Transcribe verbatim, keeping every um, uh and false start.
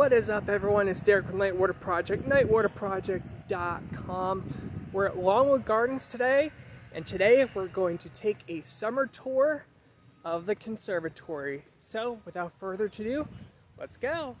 What is up, everyone? It's Derek with Nightwater Project, nightwater project dot com. We're at Longwood Gardens today, and today we're going to take a summer tour of the conservatory. So, without further ado, let's go!